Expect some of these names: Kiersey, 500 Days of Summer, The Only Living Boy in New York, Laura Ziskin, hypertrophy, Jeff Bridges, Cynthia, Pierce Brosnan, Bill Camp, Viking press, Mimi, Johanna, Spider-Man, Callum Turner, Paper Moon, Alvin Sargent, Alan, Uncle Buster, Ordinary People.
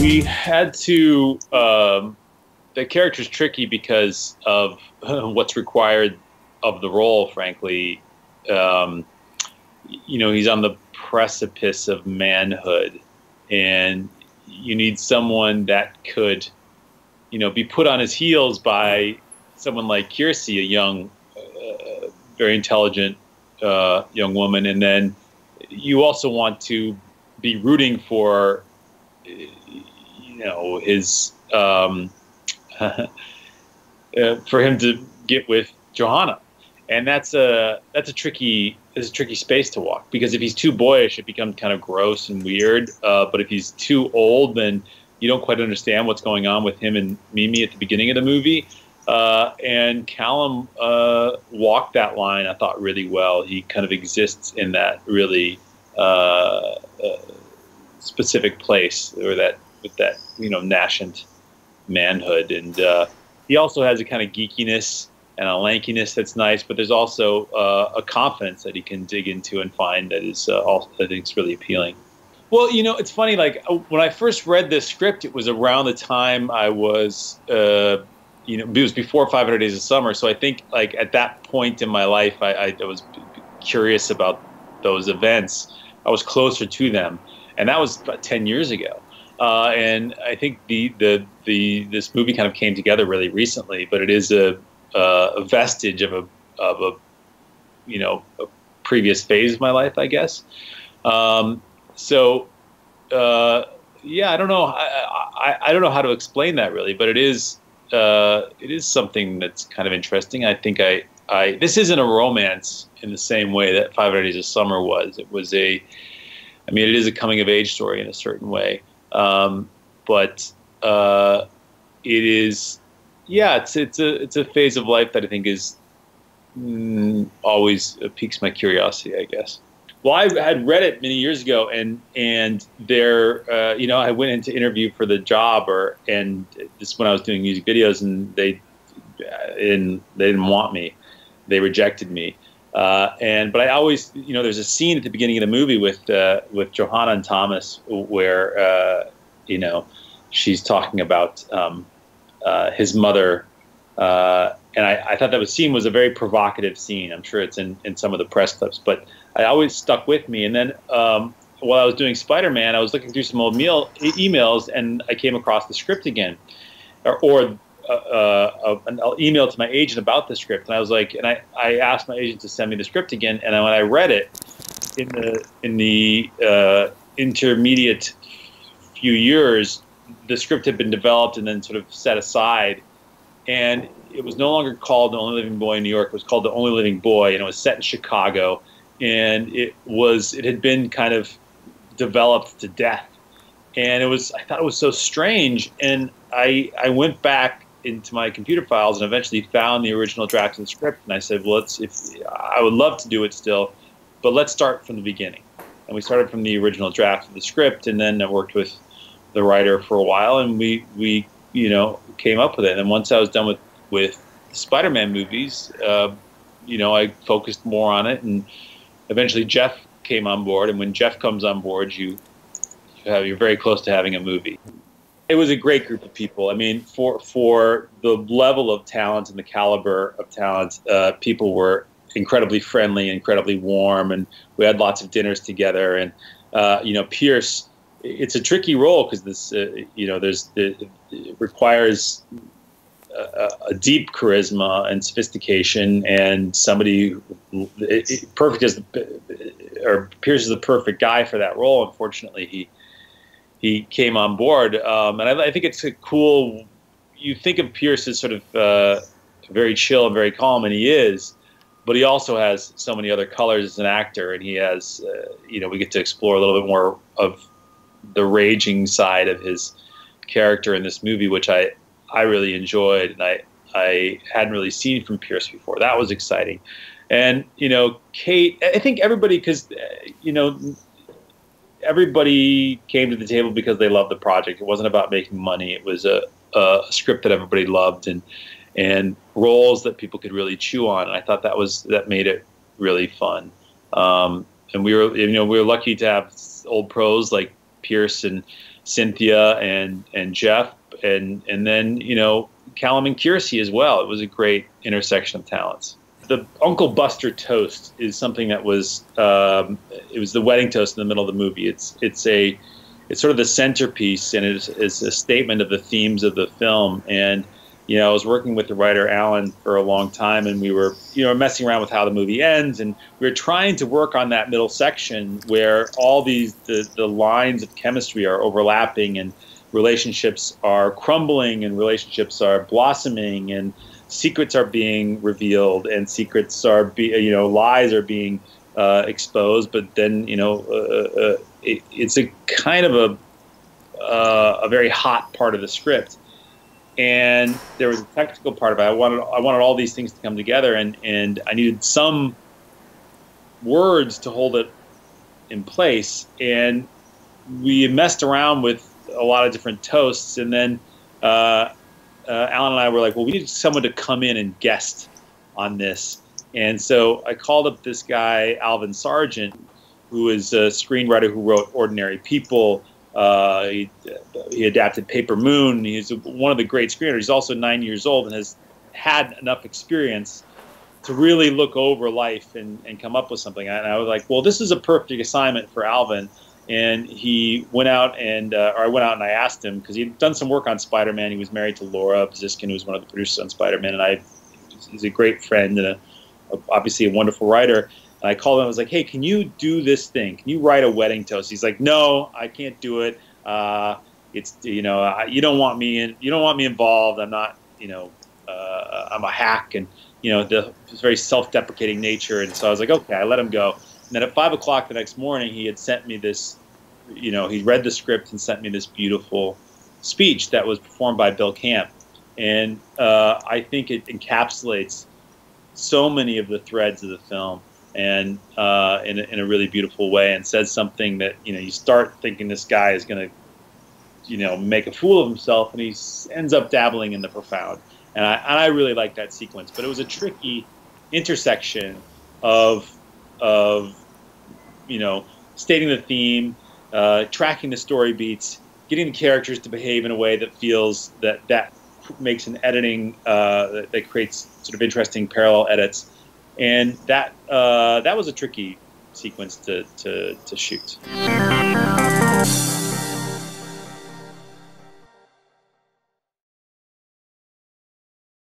We had to, the character's tricky because of what's required of the role, frankly. You know, he's on the precipice of manhood, and you need someone that could, you know, be put on his heels by someone like Kiersey, a young, very intelligent young woman. And then you also want to be rooting for, you know, his, for him to get with Johanna. And that's a tricky space to walk, because if he's too boyish, it becomes kind of gross and weird. But if he's too old, then you don't quite understand what's going on with him and Mimi at the beginning of the movie. And Callum walked that line, I thought, really well. He kind of exists in that really specific place, or that with that, you know, nascent manhood. And he also has a kind of geekiness and a lankiness that's nice, but there's also a confidence that he can dig into and find that is also, I think, it's really appealing. Well, you know, it's funny, like, when I first read this script, it was around the time I was, you know, it was before 500 Days of Summer, so I think, like, at that point in my life, I was curious about those events. I was closer to them, and that was about 10 years ago. And I think this movie kind of came together really recently, but it is a vestige of a you know, a previous phase of my life, I guess. Yeah, I don't know. I don't know how to explain that really, but it is something that's kind of interesting. I think this isn't a romance in the same way that 500 Days of Summer was. It was it is a coming of age story in a certain way. But it is. Yeah, it's a phase of life that I think is always piques my curiosity, I guess. Well, I had read it many years ago, and there, you know, I went in to interview for the job, and this is when I was doing music videos, and they didn't want me, they rejected me. But I always, you know, there's a scene at the beginning of the movie with Johanna and Thomas where you know, she's talking about his mother, and I thought that scene was a very provocative scene. I'm sure it's in some of the press clips, but I always stuck with me. And then while I was doing Spider-Man, I was looking through some old emails, and I came across the script again, or an email to my agent about the script. And I was like, and I asked my agent to send me the script again. And when I read it in the intermediate few years, the script had been developed and then sort of set aside, and it was no longer called The Only Living Boy in New York. It was called The Only Living Boy, and it was set in Chicago, and it had been kind of developed to death. And I thought it was so strange, and I went back into my computer files and eventually found the original draft of the script, and I said, well, I would love to do it still, but let's start from the beginning. And we started from the original draft of the script, and then I worked with the writer for a while, and we you know, came up with it. And once I was done with Spider-Man movies, you know, I focused more on it, and eventually Jeff came on board. And when Jeff comes on board, you're very close to having a movie. It was a great group of people. I mean, for the level of talent and the caliber of talent, people were incredibly friendly, incredibly warm, and we had lots of dinners together. And you know, Pierce. It's a tricky role because this, you know, it requires a deep charisma and sophistication, and somebody Pierce is the perfect guy for that role. Unfortunately, he came on board, and I think it's a cool. You think of Pierce as sort of very chill and very calm, and he is. But he also has so many other colors as an actor, and he has, you know, we get to explore a little bit more of the raging side of his character in this movie, which I really enjoyed, and I hadn't really seen from Pierce before. That was exciting. And, you know, Kate, I think everybody, because, you know, everybody came to the table because they loved the project. It wasn't about making money. It was a script that everybody loved and roles that people could really chew on. And I thought that made it really fun. And we were lucky to have old pros like Pierce and Cynthia and Jeff, and then, you know, Callum and Kiersey as well. It was a great intersection of talents. The Uncle Buster toast is something that was it was the wedding toast in the middle of the movie. It's sort of the centerpiece, and it's a statement of the themes of the film. And you know, I was working with the writer Alan for a long time, and we were, you know, messing around with how the movie ends, and we were trying to work on that middle section where all these the lines of chemistry are overlapping, and relationships are crumbling, and relationships are blossoming, and secrets are being revealed, and secrets are lies are being exposed. But then, you know, it's a kind of a very hot part of the script. And there was a technical part of it. I wanted all these things to come together, and I needed some words to hold it in place. And we messed around with a lot of different toasts, and then Alan and I were like, well, we need someone to come in and guest on this. And so I called up this guy, Alvin Sargent, who is a screenwriter who wrote Ordinary People. He adapted Paper Moon. He's one of the great screenwriters. He's also 9 years old and has had enough experience to really look over life and come up with something. And I was like, well, this is a perfect assignment for Alvin. And he went out and, or I went out and I asked him, because he'd done some work on Spider-Man. He was married to Laura Ziskin, who was one of the producers on Spider-Man. And he's a great friend and obviously a wonderful writer. I called him. I was like, hey, can you do this thing? Can you write a wedding toast? He's like, no, I can't do it. It's, you know, you don't want me in. You don't want me involved. I'm not, you know, I'm a hack, and, you know, it's very self-deprecating nature. And so I was like, okay, I let him go. And then at 5 o'clock the next morning, he had sent me this, you know, he read the script and sent me this beautiful speech that was performed by Bill Camp. And I think it encapsulates so many of the threads of the film, and in a really beautiful way, and says something that, you know, you start thinking this guy is going to, you know, make a fool of himself, and he ends up dabbling in the profound. And I really like that sequence, but it was a tricky intersection of you know, stating the theme, tracking the story beats, getting the characters to behave in a way that feels that makes an editing that creates sort of interesting parallel edits. And that was a tricky sequence to shoot.